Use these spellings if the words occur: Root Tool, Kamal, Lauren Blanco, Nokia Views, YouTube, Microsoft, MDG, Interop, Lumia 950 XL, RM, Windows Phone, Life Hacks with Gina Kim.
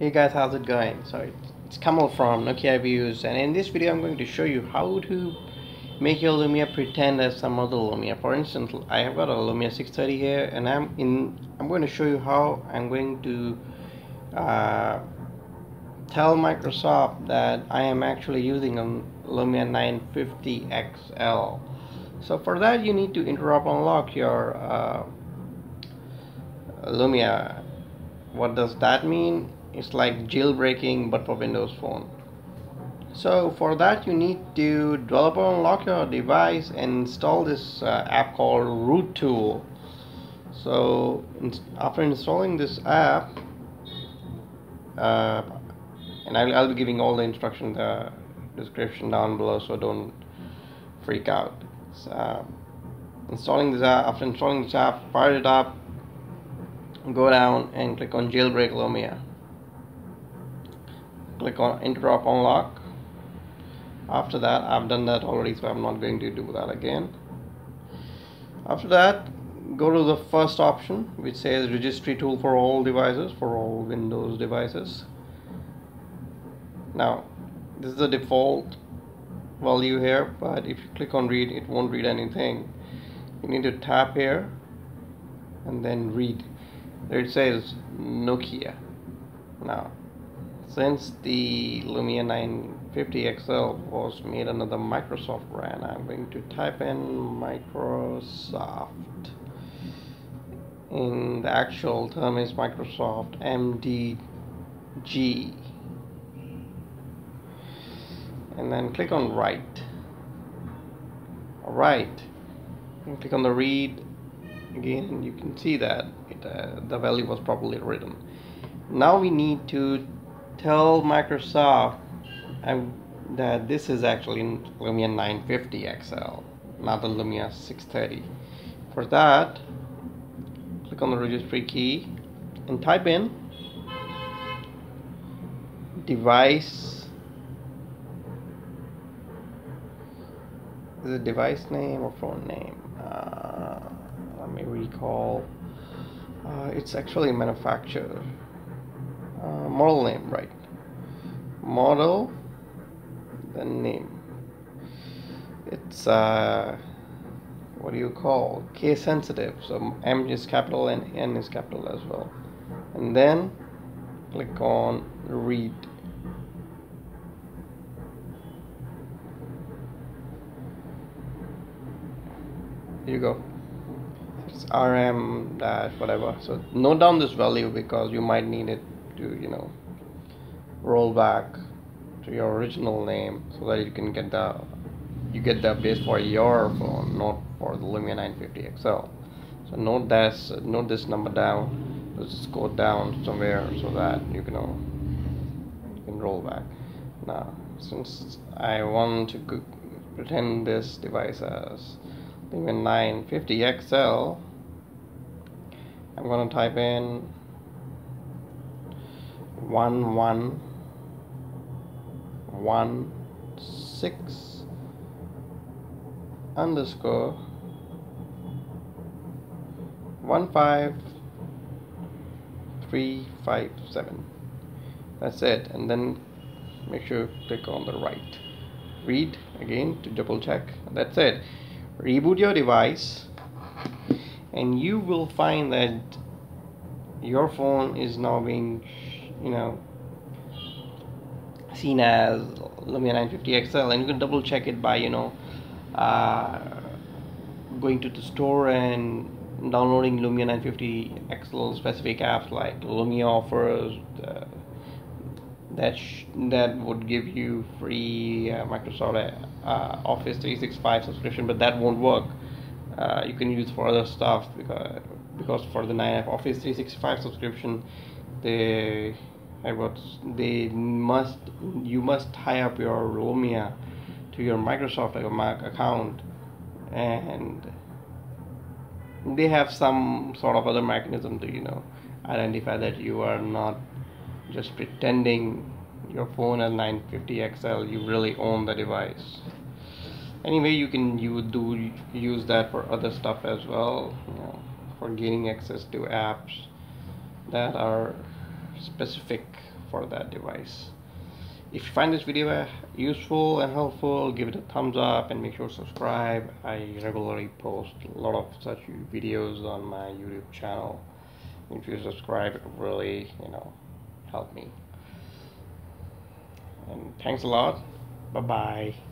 Hey guys, how's it going? So it's Kamal from Nokia Views, and in this video I'm going to show you how to make your Lumia pretend as some other Lumia. For instance, I have got a Lumia 630 here, and I'm going to show you how I'm going to tell Microsoft that I am actually using a Lumia 950 XL. So for that you need to Interop unlock your Lumia. What does that mean? It's like jailbreaking but for Windows Phone. So for that you need to developer unlock your device and install this app called Root Tool. So after installing this app, and I'll be giving all the instructions in the description down below, so don't freak out. So, after installing this app, fire it up, go down and click on jailbreak Lumia. Click on Interop unlock. After that, I've done that already, so I'm not going to do that again. After that, go to the first option which says registry tool for all devices, for all Windows devices. Now this is the default value here, but if you click on read, it won't read anything. You need to tap here and then read. There it says Nokia. Now since the Lumia 950 XL was made another Microsoft brand, I'm going to type in Microsoft. In the actual term is Microsoft MDG, and then click on write. Alright, and click on the read again, and you can see that it, the value was properly written. Now we need to tell Microsoft that this is actually Lumia 950 XL, not the Lumia 630. For that, click on the registry key and type in device. Is it device name or phone name? Let me recall. It's actually manufacturer. Model name, right? Model, then name. It's what do you call? Case sensitive. So M is capital and N is capital as well. And then click on read. There you go. It's RM dash whatever. So note down this value because you might need it to, you know, roll back to your original name so that you can get the updates for your phone, not for the Lumia 950 XL. So note this number down. Let's go down somewhere so that you can roll back. Now, since I want to pretend this device as Lumia 950 XL, I'm going to type in 1116 underscore 15357. That's it, and then make sure you click on the right. Read again to double check. That's it. Reboot your device, and you will find that your phone is now being seen as Lumia 950 XL, and you can double check it by going to the store and downloading Lumia 950 XL specific apps like Lumia offers that would give you free Microsoft Office 365 subscription, but that won't work. You can use for other stuff because for the Office 365 subscription, you must tie up your Lumia to your Microsoft account, and they have some sort of other mechanism to identify that you are not just pretending your phone as 950 XL. You really own the device. Anyway, you do use that for other stuff as well, for gaining access to apps that are specific for that device. If you find this video useful and helpful, give it a thumbs up and make sure to subscribe. I regularly post a lot of such videos on my YouTube channel. If you subscribe, it really, help me. And thanks a lot. Bye-bye.